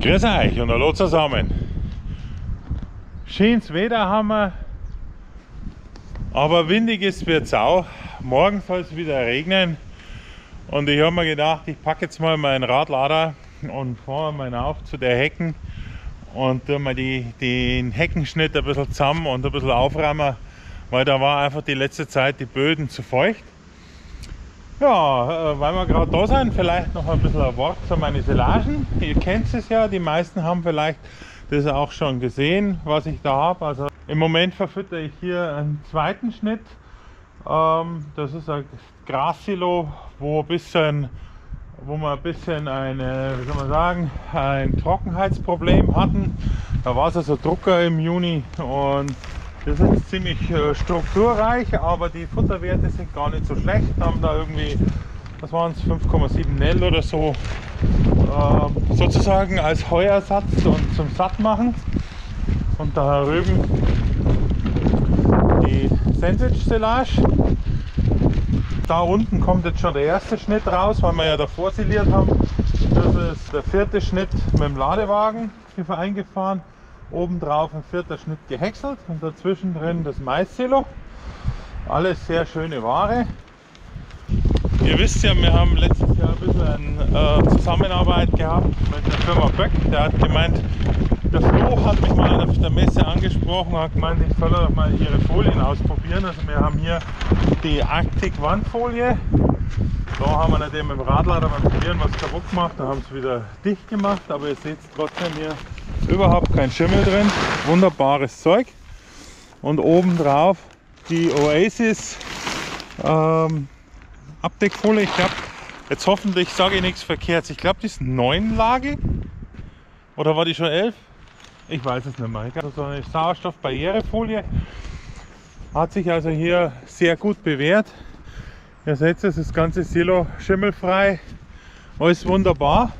Grüß euch und hallo zusammen. Schönes Wetter haben wir, aber windig ist es auch. Morgen soll es wieder regnen und ich habe mir gedacht, ich packe jetzt mal meinen Radlader und fahre mal auf zu der Hecken und tue mal den Heckenschnitt ein bisschen zusammen und ein bisschen aufräumen, weil da war einfach die letzte Zeit die Böden zu feucht. Ja, weil wir gerade da sind, vielleicht noch ein bisschen ein Wort zu meinen Silagen. Ihr kennt es ja, die meisten haben vielleicht das auch schon gesehen, was ich da habe. Also im Moment verfüttere ich hier einen zweiten Schnitt. Das ist ein Grassilo, wo wir ein bisschen ein Trockenheitsproblem hatten. Da war es also Drucker im Juni und das ist ziemlich strukturreich, aber die Futterwerte sind gar nicht so schlecht. Haben da irgendwie, was waren es, 5,7 Nell oder so, sozusagen als Heuersatz und zum Sattmachen. Und da drüben die Sandwich-Silage. Da unten kommt jetzt schon der erste Schnitt raus, weil wir ja davor siliert haben. Das ist der vierte Schnitt mit dem Ladewagen hier eingefahren. Obendrauf ein vierter Schnitt gehäckselt und dazwischen drin das Mais-Silo. Alles sehr schöne Ware. Ihr wisst ja, wir haben letztes Jahr ein bisschen Zusammenarbeit gehabt mit der Firma Böck. Der hat gemeint, der Flo hat mich mal auf der Messe angesprochen und hat gemeint, ich soll doch mal ihre Folien ausprobieren. Also wir haben hier die Arctic One Folie. Da haben wir natürlich mit dem Radlader beim Probieren was kaputt gemacht, da haben sie wieder dicht gemacht, aber ihr seht es trotzdem hier. Überhaupt kein Schimmel drin, wunderbares Zeug. Und oben drauf die Oasis Abdeckfolie. Ich glaube, jetzt hoffentlich sage ich nichts Verkehrtes. Ich glaube, die ist 9-lagig. Oder war die schon 11? Ich weiß es nicht mehr. Also so eine Sauerstoffbarrierefolie hat sich also hier sehr gut bewährt. Ihr seht es, das ganze Silo schimmelfrei. Alles wunderbar.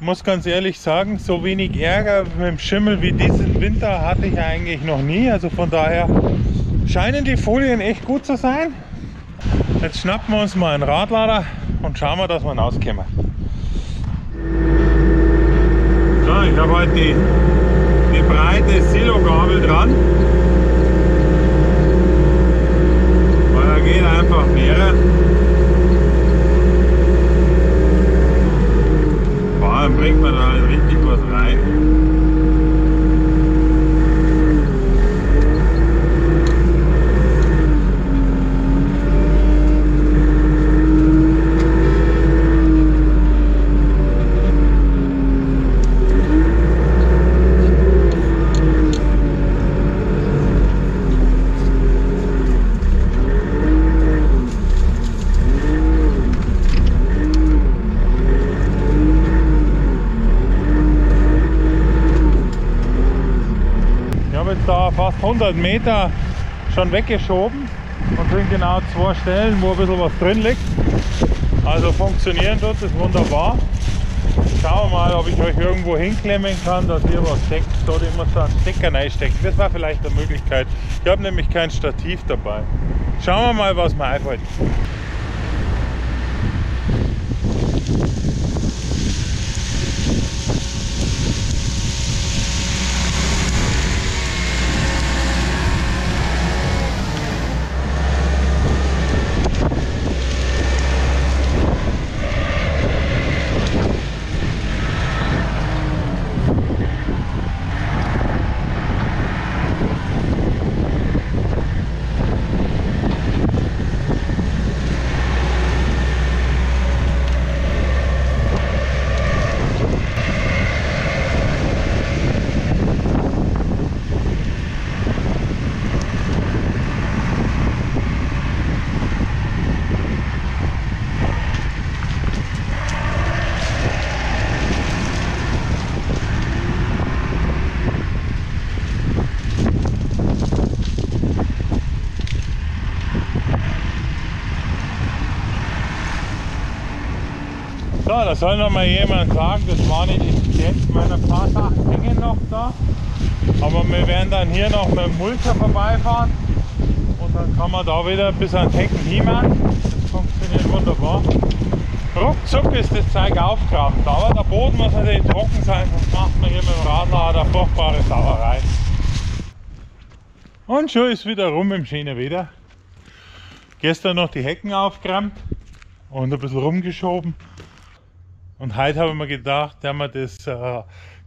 Ich muss ganz ehrlich sagen, so wenig Ärger mit dem Schimmel wie diesen Winter hatte ich eigentlich noch nie. Also von daher scheinen die Folien echt gut zu sein. Jetzt schnappen wir uns mal einen Radlader und schauen wir, dass wir rauskommen. So, ich habe halt die breite Silogabel dran. Weil da geht einfach mehrere. Dann bringt man da halt richtig was rein. Da fast 100 Meter schon weggeschoben und sind genau zwei Stellen, wo ein bisschen was drin liegt. Also funktionieren tut es wunderbar. Schauen wir mal, ob ich euch irgendwo hinklemmen kann, dass ihr was steckt. Dort immer so einen Stecker reinstecken. Das war vielleicht eine Möglichkeit. Ich habe nämlich kein Stativ dabei. Schauen wir mal, was mir einfällt. So, da soll noch mal jemand sagen, das war nicht effizient, meine paar Sachen hängen noch da. Aber wir werden dann hier noch mit dem Mulcher vorbeifahren und dann kann man da wieder bis an den Hecken hinmachen. Das funktioniert wunderbar. ruckzuck ist das Zeug aufgekramt. Aber der Boden muss natürlich trocken sein, sonst macht man hier mit dem Radlader eine furchtbare Sauerei. Und schon ist wieder rum im schönen Wetter. Gestern noch die Hecken aufgekramt und ein bisschen rumgeschoben. Und heute habe ich mir gedacht, dass wir das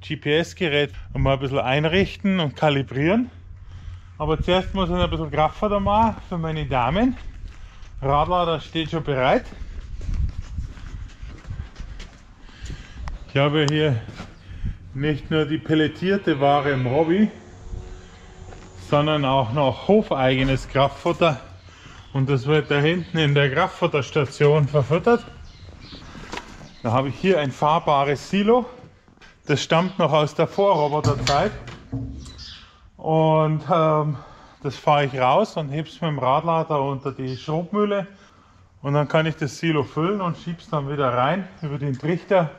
GPS-Gerät mal ein bisschen einrichten und kalibrieren. Aber zuerst muss ich ein bisschen Kraftfahrt machen für meine Damen. Radlader steht schon bereit. Ich habe hier nicht nur die pelletierte Ware im Hobby, sondern auch noch hofeigenes Kraftfutter. Und das wird da hinten in der Kraftfutterstation verfüttert. Da habe ich hier ein fahrbares Silo. Das stammt noch aus der Vorroboterzeit. Und das fahre ich raus und hebe es mit dem Radlader unter die Schrubmühle. Und dann kann ich das Silo füllen und schiebe es dann wieder rein über den Trichter.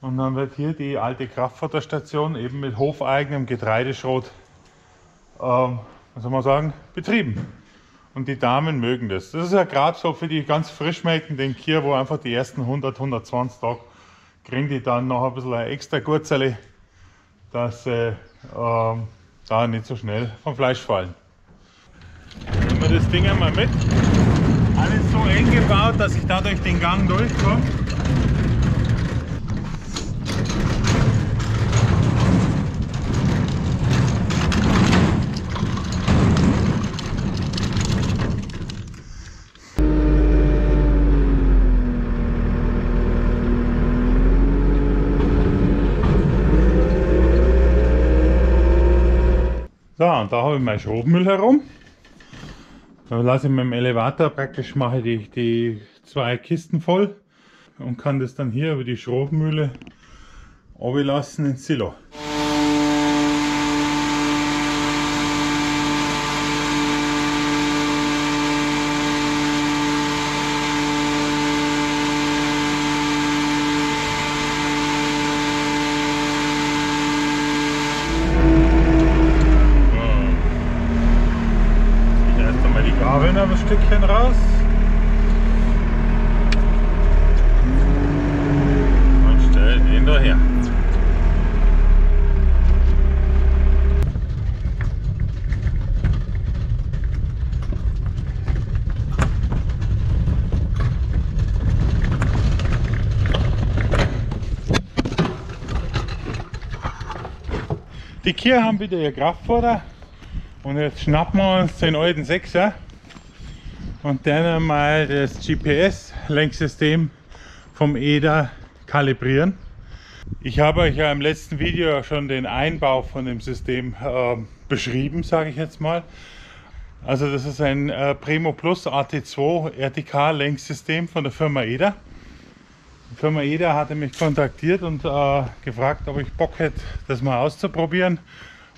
Und dann wird hier die alte Kraftfutterstation eben mit hofeigenem Getreideschrot, was soll man sagen, betrieben. Und die Damen mögen das. Das ist ja gerade so für die ganz frischmelkenden Kühe, wo einfach die ersten 100, 120 Tage kriegen die dann noch ein bisschen ein extra Gurzerli, dass sie da nicht so schnell vom Fleisch fallen. Nehmen wir das Ding einmal mit. Alles so eng gebaut, dass ich da durch den Gang durchkomme. So, und da habe ich meinen Schrobmüll herum. Dann lasse ich mit dem Elevator praktisch, mache ich die zwei Kisten voll und kann das dann hier über die Schrobmühle runterlassen ins Silo. Stückchen raus und stellen ihn daher. Die Kühe haben wieder ihr Kraftfutter und jetzt schnappen wir uns den alten 6er. Und dann einmal das GPS-Lenksystem vom Eder kalibrieren. Ich habe euch ja im letzten Video schon den Einbau von dem System beschrieben, sage ich jetzt mal. Also das ist ein Premo Plus AT2 RTK Lenksystem von der Firma Eder. Die Firma Eder hatte mich kontaktiert und gefragt, ob ich Bock hätte, das mal auszuprobieren.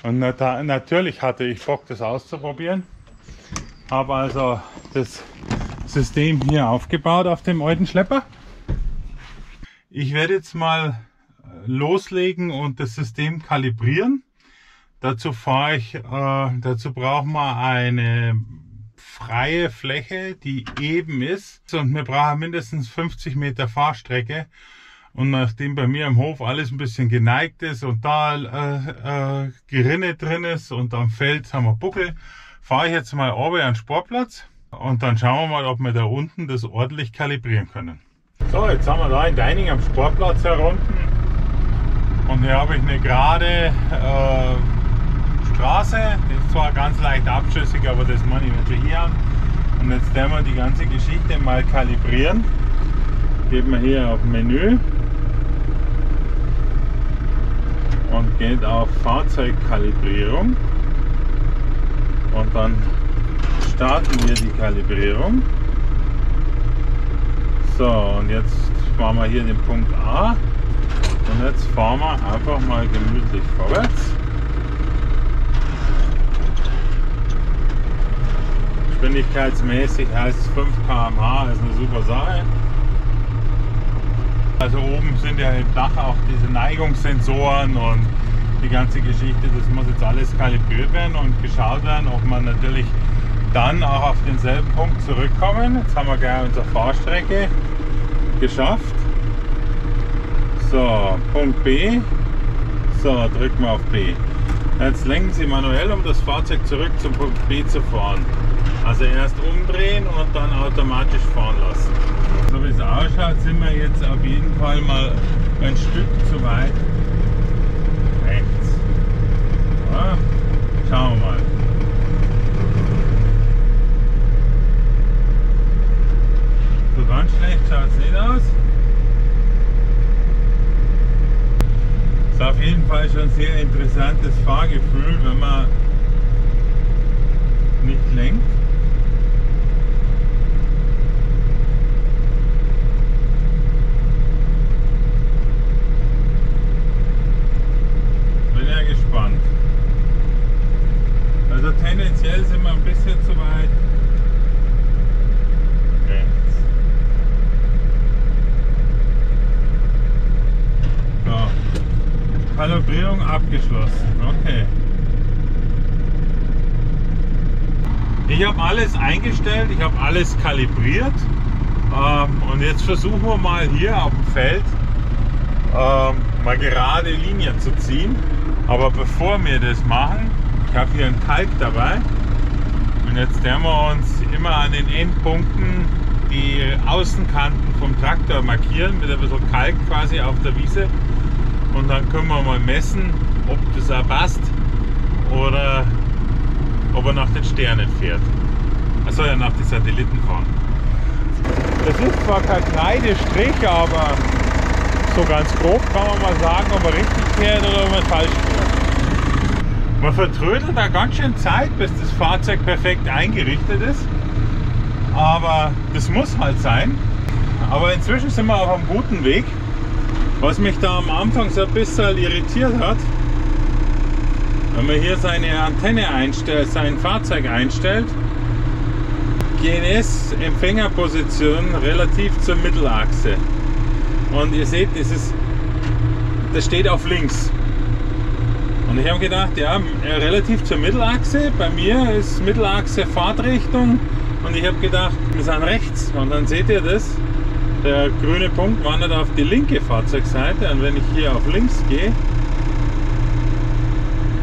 Und natürlich hatte ich Bock, das auszuprobieren. Habe also das System hier aufgebaut auf dem alten Schlepper. Ich werde jetzt mal loslegen und das System kalibrieren. Dazu fahre ich, dazu brauchen wir eine freie Fläche, die eben ist. Und wir brauchen mindestens 50 Meter Fahrstrecke. Und nachdem bei mir im Hof alles ein bisschen geneigt ist und da Gerinne drin ist und am Feld haben wir Buckel, fahre ich jetzt mal runter an den Sportplatz und dann schauen wir mal, ob wir da unten das ordentlich kalibrieren können. So, jetzt haben wir da in Deining am Sportplatz herunten und hier habe ich eine gerade Straße, die ist zwar ganz leicht abschüssig, aber das meine ich natürlich hier an. Und jetzt werden wir die ganze Geschichte mal kalibrieren. Geben wir hier auf Menü und geht auf Fahrzeugkalibrierung. Und dann starten wir die Kalibrierung. So, und jetzt fahren wir hier den Punkt A. Und jetzt fahren wir einfach mal gemütlich vorwärts. Geschwindigkeitsmäßig heißt es 5 km/h, ist eine super Sache. Also oben sind ja im Dach auch diese Neigungssensoren und die ganze Geschichte, das muss jetzt alles kalibriert werden und geschaut werden, ob man natürlich dann auch auf denselben Punkt zurückkommen. Jetzt haben wir gleich unsere Fahrstrecke geschafft. So, Punkt B. So, drücken wir auf B. Jetzt lenken Sie manuell, um das Fahrzeug zurück zum Punkt B zu fahren. Also erst umdrehen und dann automatisch fahren lassen. So wie es ausschaut, sind wir jetzt auf jeden Fall mal ein Stück zu weit rechts. Ja, schauen wir mal. So ganz schlecht schaut es nicht aus. Ist auf jeden Fall schon ein sehr interessantes Fahrgefühl, wenn man nicht lenkt. Bin ja gespannt. Also tendenziell sind wir ein bisschen zu weit. Kalibrierung abgeschlossen, okay. Ich habe alles eingestellt, ich habe alles kalibriert und jetzt versuchen wir mal hier auf dem Feld mal gerade Linie zu ziehen. Aber bevor wir das machen, ich habe hier einen Kalk dabei und jetzt werden wir uns immer an den Endpunkten die Außenkanten vom Traktor markieren mit ein bisschen Kalk quasi auf der Wiese. Und dann können wir mal messen, ob das auch passt oder ob er nach den Sternen fährt. Er soll ja nach den Satelliten fahren. Das ist zwar kein Kreidestrich, aber so ganz grob kann man mal sagen, ob er richtig fährt oder ob er falsch fährt. Man vertrödelt da ganz schön Zeit, bis das Fahrzeug perfekt eingerichtet ist. Aber das muss halt sein. Aber inzwischen sind wir auf einem guten Weg. Was mich da am Anfang so ein bisschen irritiert hat, wenn man hier seine Antenne einstellt, sein Fahrzeug einstellt, GNS-Empfängerposition relativ zur Mittelachse. Und ihr seht, das steht auf links. Und ich habe gedacht, ja, relativ zur Mittelachse, bei mir ist Mittelachse Fahrtrichtung und ich habe gedacht, wir sind rechts und dann seht ihr das. Der grüne Punkt wandert auf die linke Fahrzeugseite und wenn ich hier auf links gehe,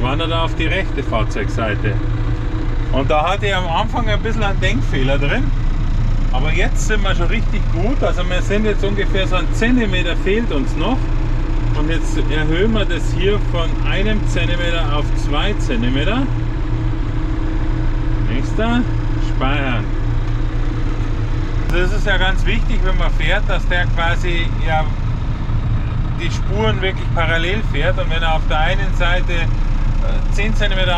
wandert er auf die rechte Fahrzeugseite. Und da hatte ich am Anfang ein bisschen einen Denkfehler drin, aber jetzt sind wir schon richtig gut, also wir sind jetzt ungefähr so ein Zentimeter fehlt uns noch und jetzt erhöhen wir das hier von 1 Zentimeter auf 2 Zentimeter. Nächster, speichern. Das ist ja ganz wichtig, wenn man fährt, dass der quasi ja, die Spuren wirklich parallel fährt und wenn er auf der einen Seite 10 cm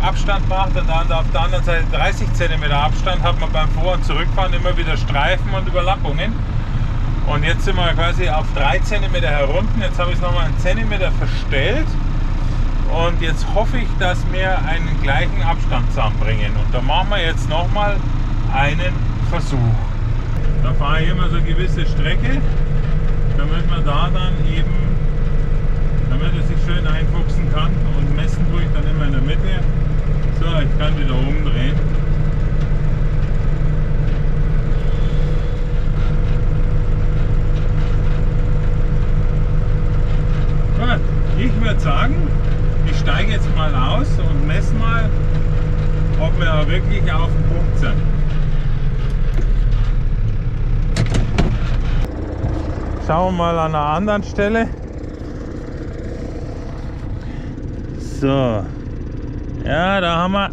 Abstand macht und dann auf der anderen Seite 30 cm Abstand, hat man beim Vor- und Zurückfahren immer wieder Streifen und Überlappungen. Und jetzt sind wir quasi auf 3 cm herunten, jetzt habe ich es nochmal einen Zentimeter verstellt und jetzt hoffe ich, dass wir einen gleichen Abstand zusammenbringen. Und da machen wir jetzt nochmal einen Versuch. Da fahre ich immer so eine gewisse Strecke, damit man da dann eben, damit es sich schön einfuchsen kann und messen tue ich dann immer in der Mitte. So, ich kann wieder umdrehen. Gut, ich würde sagen, ich steige jetzt mal aus und messe mal, ob wir da wirklich auf dem Punkt sind. Schauen wir mal an einer anderen Stelle. So. Ja, da haben wir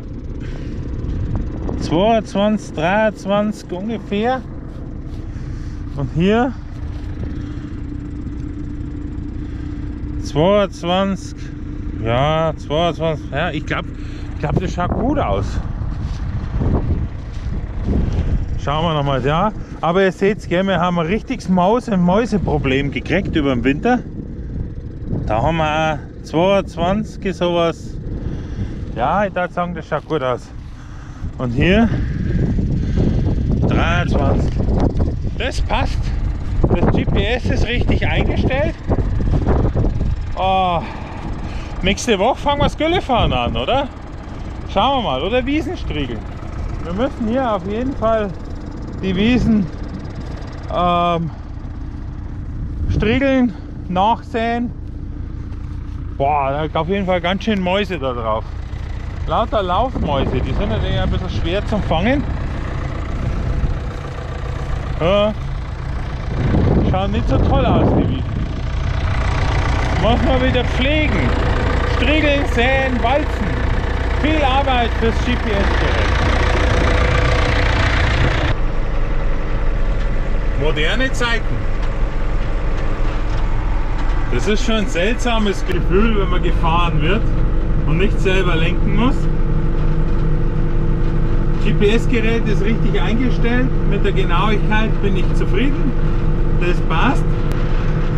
22, 23 ungefähr. Und hier 22. Ja, 22. Ja, ich glaube, das schaut gut aus. Schauen wir nochmal da. Aber ihr seht, wir haben ein richtiges Mäuseproblem gekriegt über den Winter. Da haben wir 22 sowas. Ja, ich würde sagen, das schaut gut aus. Und hier 23. Das passt. Das GPS ist richtig eingestellt. Oh. Nächste Woche fangen wir das Güllefahren an, oder? Schauen wir mal. Oder Wiesenstriegel. Wir müssen hier auf jeden Fall die Wiesen striegeln, nachsäen. Boah, da liegt auf jeden Fall ganz schön Mäuse da drauf. Lauter Laufmäuse, die sind natürlich ein bisschen schwer zum Fangen. Ja. Schauen nicht so toll aus, die Wiesen. Muss man wieder pflegen. Striegeln, säen, walzen. Viel Arbeit fürs GPS-Gerät. Moderne Zeiten. Das ist schon ein seltsames Gefühl, wenn man gefahren wird und nicht selber lenken muss. GPS-Gerät ist richtig eingestellt. Mit der Genauigkeit bin ich zufrieden. Das passt.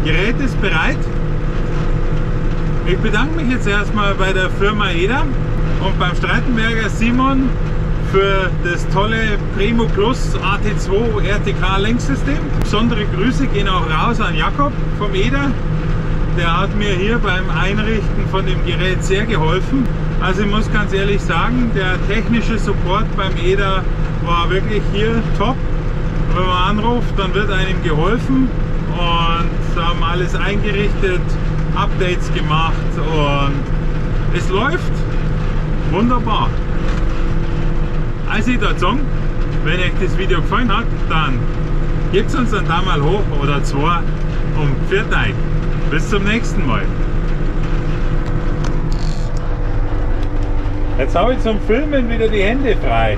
Gerät ist bereit. Ich bedanke mich jetzt erstmal bei der Firma Eder und beim Streitenberger Simon für das tolle Premo Plus AT2 RTK Lenksystem. Besondere Grüße gehen auch raus an Jakob vom Eder. Der hat mir hier beim Einrichten von dem Gerät sehr geholfen. Also ich muss ganz ehrlich sagen, der technische Support beim Eder war wirklich hier top. Wenn man anruft, dann wird einem geholfen und haben alles eingerichtet, Updates gemacht und es läuft wunderbar. Also ich würde sagen, wenn euch das Video gefallen hat, dann gebt uns einen Daumen hoch oder zwei und pfiat euch. Bis zum nächsten Mal. Jetzt habe ich zum Filmen wieder die Hände frei,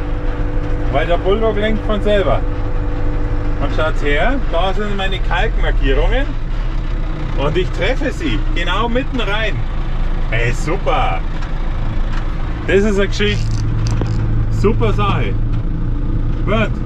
weil der Bulldog lenkt von selber. Und schaut her, da sind meine Kalkmarkierungen und ich treffe sie genau mitten rein. Ey, super! Das ist eine Geschichte. Super Sache. Gut.